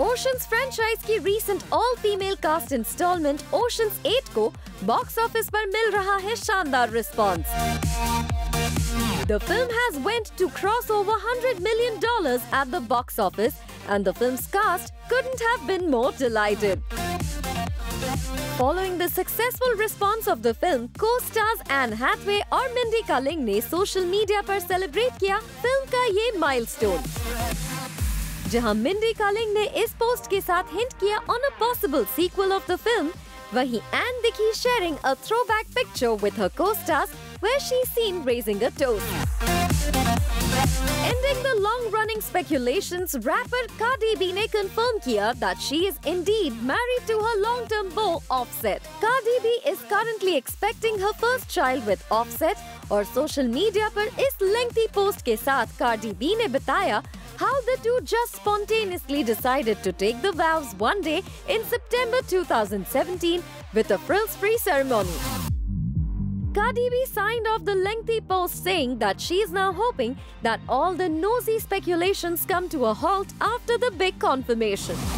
Oceans franchise की recent all female cast instalment oceans 8 को box office पर मिल रहा है शानदार response. The film has went to cross over $100 million at the box office and the film's cast couldn't have been more delighted. Following the successful response of the film, co-stars Anne Hathaway और Mindy Kaling ने social media पर celebrate किया film का ये milestone, जहां Mindy Kaling ने इस post के साथ हिंट किया on a possible sequel of the film, वहीं Anne दिखी sharing a throwback picture with her co-stars where she seen raising a toast. Ending the long-running speculations, rapper Cardi B ने confirm किया that she is indeed married to her long-term beau Offset. Cardi B is currently expecting her first child with Offset और social media पर इस lengthy post के साथ Cardi B ने बताया how the two just spontaneously decided to take the vows one day in September 2017 with a frills-free ceremony. Cardi B signed off the lengthy post saying that she is now hoping that all the nosy speculations come to a halt after the big confirmation.